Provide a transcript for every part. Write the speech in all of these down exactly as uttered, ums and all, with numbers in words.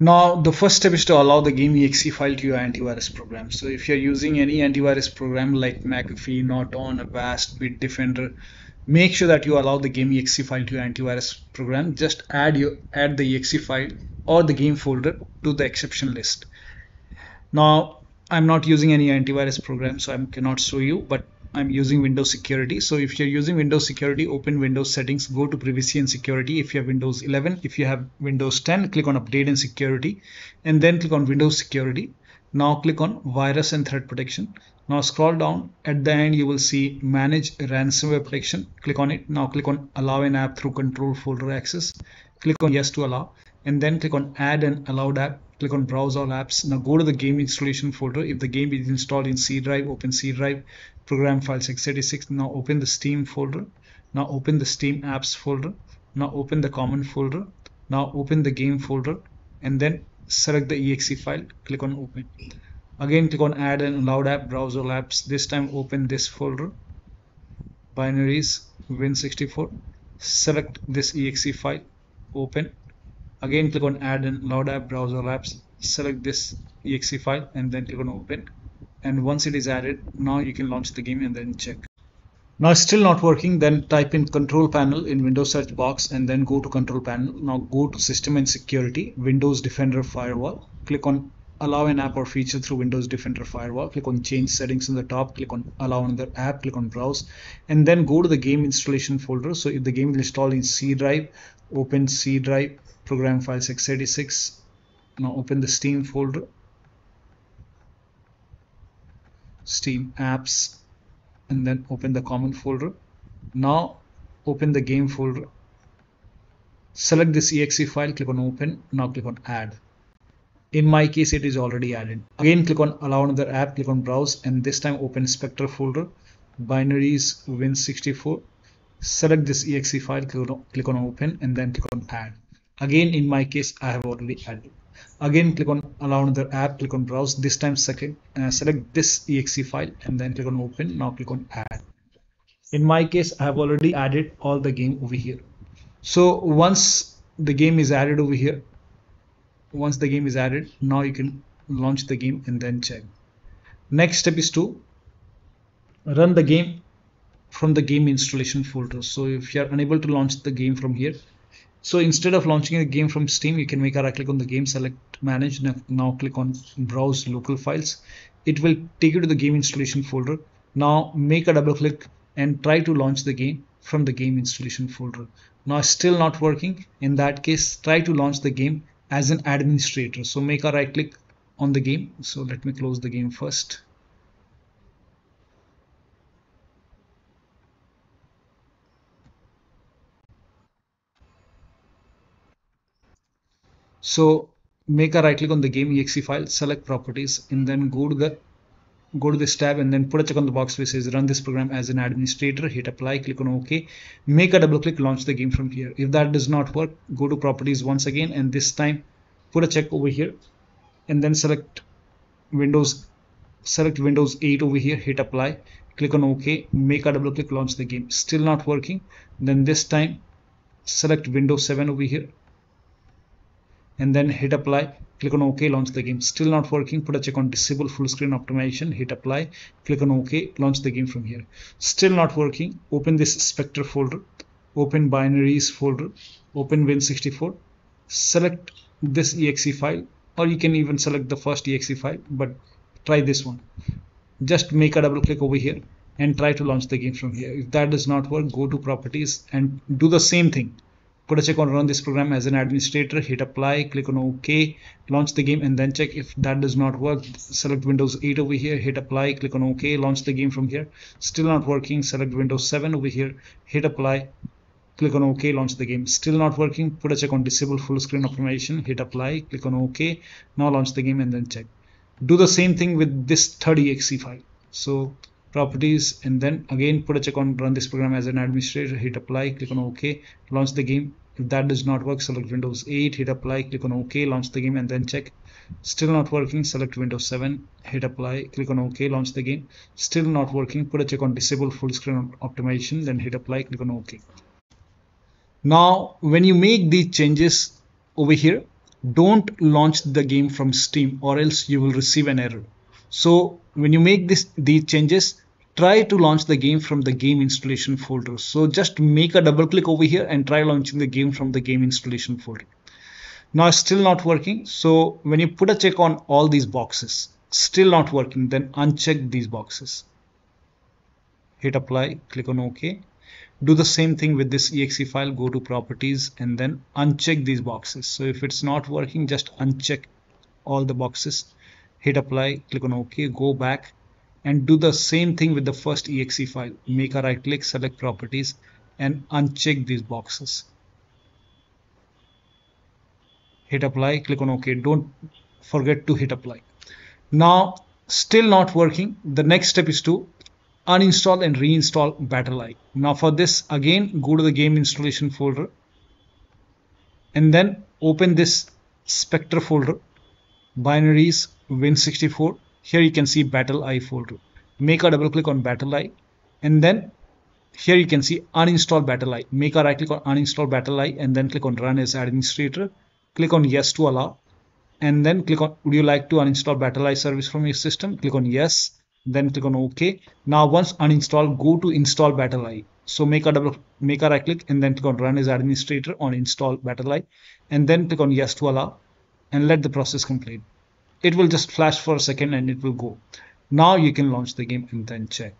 Now the first step is to allow the game E X E file to your antivirus program. So if you're using any antivirus program like McAfee, Norton, Avast, Bitdefender, make sure that you allow the game E X E file to your antivirus program. Just add your add the E X E file or the game folder to the exception list. Now I'm not using any antivirus program, so I cannot show you, but I'm using Windows Security. So if you're using Windows Security, open Windows Settings, go to Privacy and Security if you have Windows eleven. If you have Windows ten, click on Update and Security, and then click on Windows Security. Now click on Virus and Threat Protection. Now scroll down. At the end, you will see Manage Ransomware Protection. Click on it. Now click on Allow an app through control folder access. Click on Yes to allow, and then click on Add an allowed app. Click on Browse all apps. Now go to the game installation folder. If the game is installed in C drive, open C drive, program files x eighty-six. Now open the Steam folder. Now open the Steam apps folder. Now open the common folder. Now open the game folder, and then select the E X E file. Click on Open. Again, click on Add an allowed app, Browse all apps. This time open this folder, binaries, Win sixty-four. Select this E X E file, open. Again, click on Add and Load App, Browse all apps, select this E X E file, and then click on Open. And once it is added, now you can launch the game and then check. Now it's still not working, then type in Control Panel in Windows search box and then go to Control Panel. Now go to System and Security, Windows Defender Firewall. Click on Allow an app or feature through Windows Defender Firewall. Click on Change Settings in the top. Click on Allow another app. Click on Browse, and then go to the game installation folder. So if the game is installed in C drive, open C drive, program files x eighty-six. Now open the Steam folder, Steam apps, and then open the common folder. Now open the game folder, select this E X E file, click on Open. Now click on Add. In my case, it is already added. Again, click on Allow another app, click on Browse, and this time open Spectre folder, binaries, Win sixty-four. Select this E X E file, click on, click on Open, and then click on Add. Again, in my case, I have already added. Again, click on Allow another app, click on Browse. This time second, uh, select this E X E file, and then click on Open. Now click on Add. In my case, I have already added all the game over here. So once the game is added over here, once the game is added, now you can launch the game and then check. Next step is to run the game from the game installation folder. So if you are unable to launch the game from here, so instead of launching the game from Steam, you can make a right click on the game, select Manage. Now click on Browse Local Files. It will take you to the game installation folder. Now make a double click and try to launch the game from the game installation folder. Now still not working. In that case, try to launch the game as an administrator. So make a right click on the game. So let me close the game first. So make a right click on the game E X E file, select Properties, and then go to the go to this tab and then put a check on the box which says Run this program as an administrator. Hit Apply, click on OK. Make a double click, launch the game from here. If that does not work, go to Properties once again, and this time put a check over here, and then select Windows select Windows eight over here. Hit Apply, click on OK. Make a double click, launch the game. Still not working. Then this time select Windows seven over here, and then hit Apply, click on OK, launch the game. Still not working. Put a check on Disable Full Screen Optimization. Hit Apply, click on OK, launch the game from here. Still not working. Open this Spectre folder, open Binaries folder, open Win sixty-four, select this E X E file, or you can even select the first E X E file, but try this one. Just make a double click over here and try to launch the game from here. If that does not work, go to Properties and do the same thing. Put a check on Run this program as an administrator. Hit Apply, click on OK, launch the game, and then check. If that does not work, select Windows eight over here. Hit Apply, click on OK, launch the game from here. Still not working. Select Windows seven over here. Hit Apply, click on OK, launch the game. Still not working. Put a check on Disable Full Screen Optimization. Hit Apply, click on OK. Now launch the game and then check. Do the same thing with this third E X E file. So Properties, and then again put a check on Run this program as an administrator. Hit Apply, click on OK, launch the game. If that does not work, select Windows eight, hit Apply, click on OK, launch the game, and then check. Still not working. Select Windows seven, hit Apply, click on OK, launch the game. Still not working. Put a check on Disable Full Screen Optimization, then hit Apply, click on OK. Now when you make these changes over here, don't launch the game from Steam, or else you will receive an error. So when you make this these changes, try to launch the game from the game installation folder. So just make a double click over here and try launching the game from the game installation folder. Now it's still not working. So when you put a check on all these boxes, still not working, then uncheck these boxes. Hit apply, click on OK. Do the same thing with this E X E file, go to properties and then uncheck these boxes. So if it's not working, just uncheck all the boxes, hit apply, click on OK, go back and do the same thing with the first E X E file. Make a right click, select properties and uncheck these boxes. Hit apply, click on OK. Don't forget to hit apply. Now, still not working. The next step is to uninstall and reinstall BattlEye. Now for this, again, go to the game installation folder and then open this Spectre folder, binaries, Win sixty-four. Here you can see BattlEye folder. Make a double click on BattlEye and then here you can see uninstall BattlEye. Make a right click on uninstall BattlEye and then click on run as administrator. Click on yes to allow and then click on would you like to uninstall BattlEye service from your system. Click on yes. Then click on OK. Now once uninstalled, go to install BattlEye. So make a double, make a right click and then click on run as administrator on install BattlEye and then click on yes to allow and let the process complete. It will just flash for a second and it will go. Now you can launch the game and then check.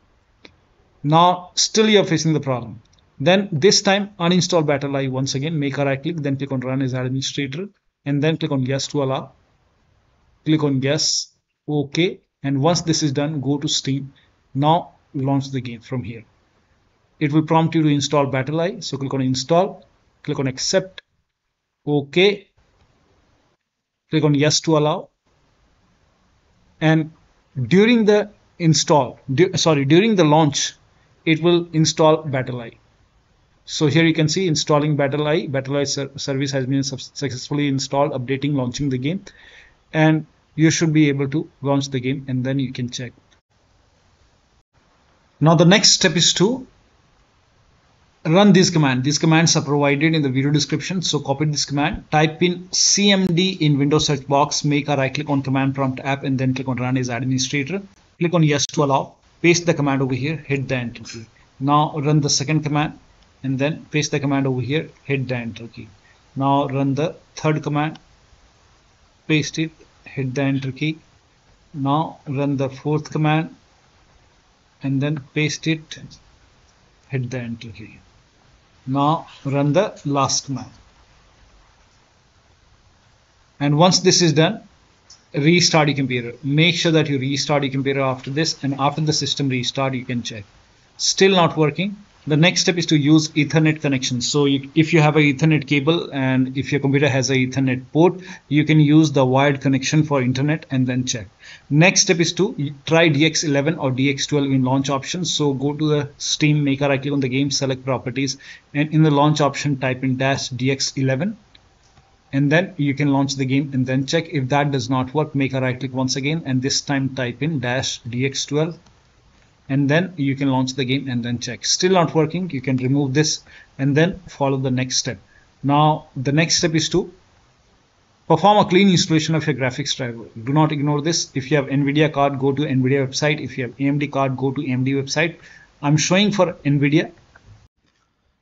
Now still you're facing the problem. Then this time uninstall BattlEye once again, make a right click, then click on run as administrator and then click on yes to allow. Click on yes, OK. And once this is done, go to Steam. Now launch the game from here. It will prompt you to install BattlEye. So click on install, click on accept, OK. Click on yes to allow. And during the install, du sorry, during the launch, it will install BattlEye. So here you can see installing BattlEye. BattlEye ser service has been successfully installed, updating, launching the game. And you should be able to launch the game and then you can check. Now the next step is to run this command. These commands are provided in the video description. So copy this command, type in C M D in Windows search box, make a right click on command prompt app and then click on run as administrator. Click on yes to allow, paste the command over here, hit the enter key. Now run the second command and then paste the command over here, hit the enter key. Now run the third command, paste it, hit the enter key. Now run the fourth command and then paste it, hit the enter key. Now run the last command. And once this is done, restart your computer. Make sure that you restart your computer after this, and after the system restart, you can check. Still not working. The next step is to use Ethernet connection. So you, if you have an Ethernet cable and if your computer has an Ethernet port, you can use the wired connection for internet and then check. Next step is to try D X eleven or D X twelve in launch options. So go to the Steam, make a right click on the game, select properties, and in the launch option type in dash D X eleven. And then you can launch the game and then check. If that does not work, make a right click once again and this time type in dash D X twelve. And then you can launch the game and then check. Still not working, you can remove this and then follow the next step. Now the next step is to perform a clean installation of your graphics driver. Do not ignore this. If you have NVIDIA card, go to NVIDIA website. If you have A M D card, go to A M D website. I'm showing for NVIDIA.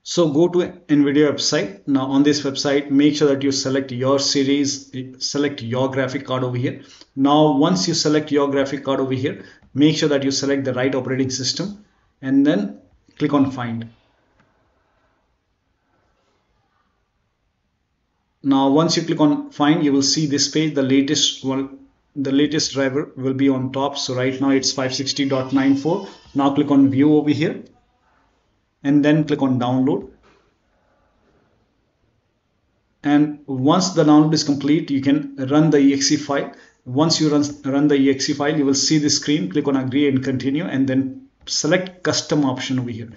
So go to NVIDIA website. Now on this website, make sure that you select your series, select your graphic card over here. Now once you select your graphic card over here, make sure that you select the right operating system and then click on find. Now once you click on find, you will see this page, the latest one, the latest driver will be on top. So right now it's five sixty point nine four. Now click on view over here and then click on download. And once the download is complete, you can run the E X E file. Once you run, run the E X E file, you will see the screen. Click on agree and continue and then select custom option over here.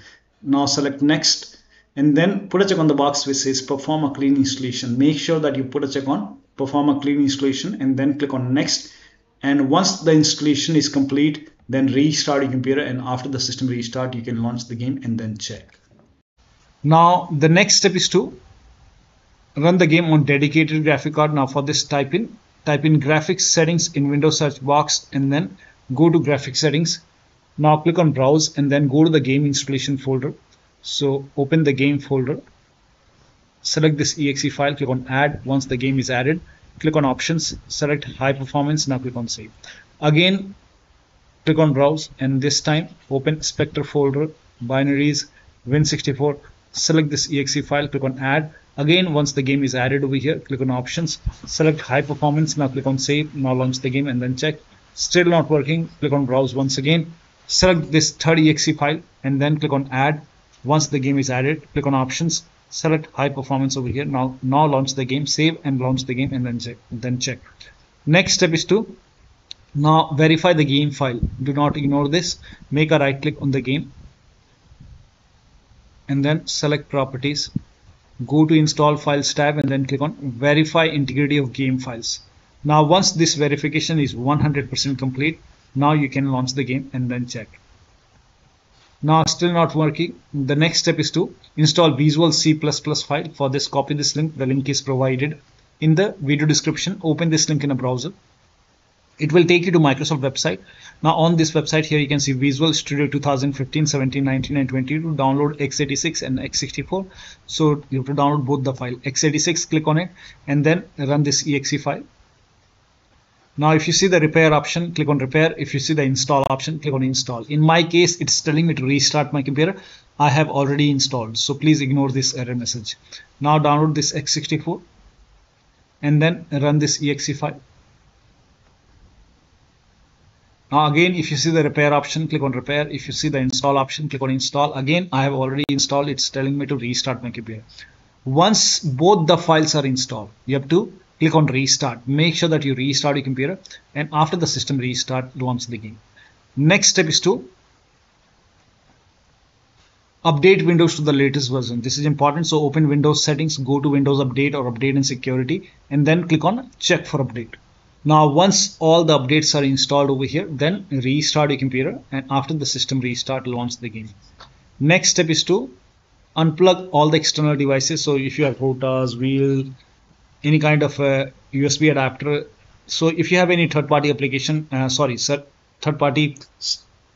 Now select next and then put a check on the box which says perform a clean installation. Make sure that you put a check on perform a clean installation and then click on next. And once the installation is complete, then restart your computer, and after the system restart, you can launch the game and then check. Now the next step is to run the game on dedicated graphic card. Now for this, type in type in graphics settings in Windows search box and then go to graphic settings. Now click on browse and then go to the game installation folder. So open the game folder, select this E X E file, click on add. Once the game is added, click on options, select high performance. Now click on save. Again, click on browse and this time open Spectre folder, binaries, Win sixty-four, select this E X E file, click on add. Again, once the game is added over here, click on options, select high performance. Now click on save. Now launch the game and then check. Still not working. Click on browse once again, select this third E X E file and then click on add. Once the game is added, click on options, select high performance over here. Now, now launch the game, save and launch the game and then check. Then check. Next step is to now verify the game file. Do not ignore this. Make a right click on the game and then select properties. Go to install files tab and then click on verify integrity of game files. Now once this verification is one hundred percent complete, now you can launch the game and then check. Now still not working. The next step is to install Visual C plus plus file. For this, copy this link. The link is provided in the video description. Open this link in a browser. It will take you to Microsoft website. Now on this website here, you can see Visual Studio two thousand fifteen, seventeen, nineteen and twenty to download x eighty-six and x sixty-four. So you have to download both the file. x eighty-six, click on it and then run this E X E file. Now if you see the repair option, click on repair. If you see the install option, click on install. In my case, it's telling me to restart my computer. I have already installed, so please ignore this error message. Now download this x sixty-four and then run this E X E file. Now again, if you see the repair option, click on repair. If you see the install option, click on install. Again, I have already installed. It's telling me to restart my computer. Once both the files are installed, you have to click on restart. Make sure that you restart your computer, and after the system restart, launch the game. Next step is to update Windows to the latest version. This is important. So open Windows settings, go to Windows update or update and security, and then click on check for update. Now once all the updates are installed over here, then restart your computer and after the system restart, launch the game. Next step is to unplug all the external devices. So if you have routers, wheel, any kind of a U S B adapter. So if you have any third party application, uh, sorry, sir, third party,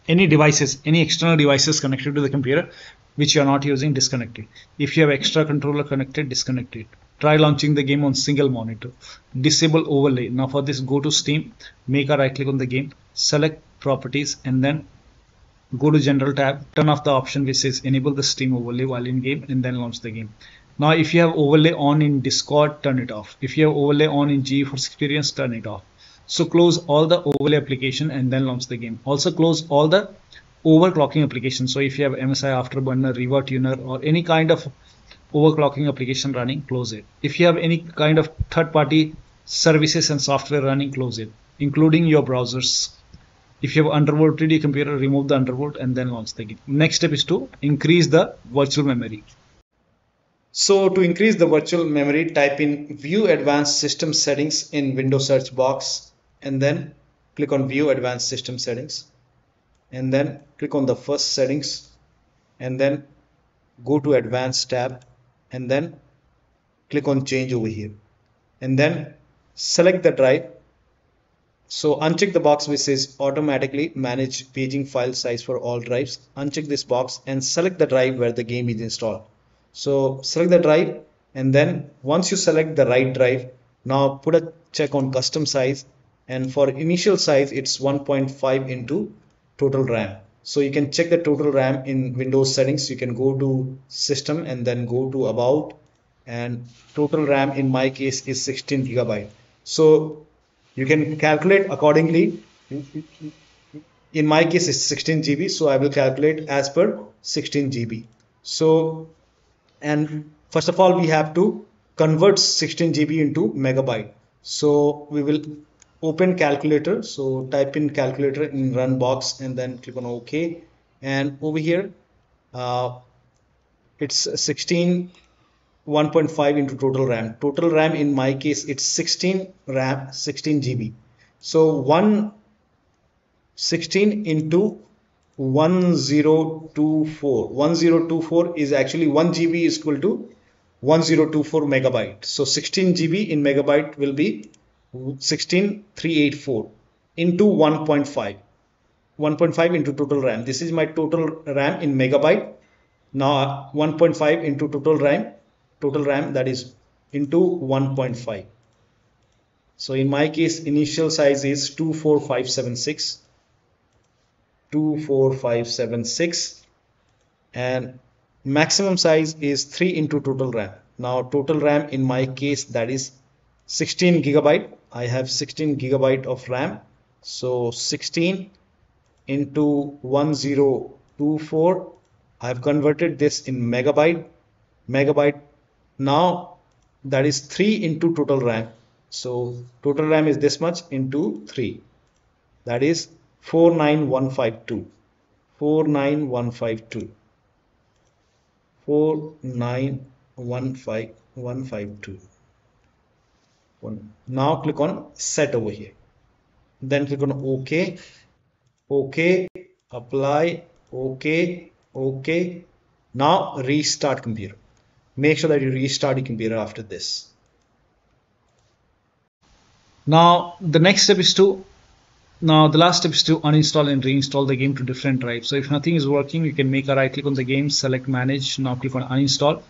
any devices, any external devices connected to the computer, which you are not using, disconnect it. If you have extra controller connected, disconnect it. Try launching the game on single monitor. Disable overlay. Now for this, go to Steam, make a right click on the game, select properties and then go to general tab, turn off the option which says enable the Steam overlay while in game and then launch the game. Now if you have overlay on in Discord, turn it off. If you have overlay on in GeForce Experience, turn it off. So close all the overlay application and then launch the game. Also close all the overclocking application. So if you have M S I Afterburner, Riva Tuner or any kind of overclocking application running, close it. If you have any kind of third party services and software running, close it, including your browsers. If you have undervolt your computer, remove the undervolt and then launch the game. Next step is to increase the virtual memory. So to increase the virtual memory, type in view advanced system settings in Windows search box and then click on view advanced system settings. And then click on the first settings and then go to advanced tab and then click on change over here and then select the drive. So uncheck the box which says automatically manage paging file size for all drives. Uncheck this box and select the drive where the game is installed. So select the drive and then once you select the right drive, now put a check on custom size and for initial size it's one point five into total RAM. So you can check the total RAM in Windows settings. You can go to system and then go to about and total RAM in my case is sixteen gigabyte. So you can calculate accordingly. In my case it's sixteen G B. So I will calculate as per sixteen G B. So and first of all we have to convert sixteen G B into megabyte. So we will open calculator. So type in calculator in run box and then click on OK. And over here, uh, it's sixteen, one point five into total RAM. Total RAM in my case, it's sixteen RAM, sixteen G B. So one sixteen into one thousand twenty-four. one thousand twenty-four is actually one G B is equal to one thousand twenty-four megabyte. So sixteen G B in megabyte will be sixteen three eighty-four into one point five. one point five into total RAM. This is my total RAM in megabyte. Now one point five into total RAM. Total RAM that is into one point five. So in my case, initial size is two four five seven six. two four five seven six, and maximum size is three into total RAM. Now total RAM in my case, that is sixteen gigabyte. I have sixteen gigabyte of RAM. So sixteen into one thousand twenty-four. I have converted this in megabyte. Megabyte. Now that is three into total RAM. So total RAM is this much into three. That is four nine one five two. four nine one five two. four nine one five one five two. Now click on set over here. Then click on OK. OK. Apply. OK. OK. Now restart computer. Make sure that you restart your computer after this. Now the next step is to Now the last step is to uninstall and reinstall the game to different drives. So if nothing is working, you can make a right click on the game, select manage, now click on uninstall.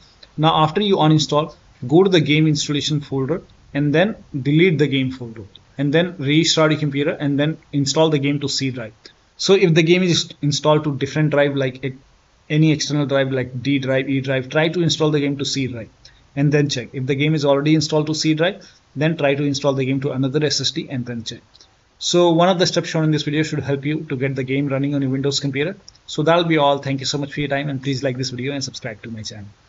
Now after you uninstall, go to the game installation folder and then delete the game folder and then restart your computer and then install the game to C drive. So if the game is installed to different drive, like it, any external drive like D drive, E drive, try to install the game to C drive and then check. If the game is already installed to C drive, then try to install the game to another S S D and then check. So one of the steps shown in this video should help you to get the game running on your Windows computer. So that'll be all. Thank you so much for your time, and please like this video and subscribe to my channel.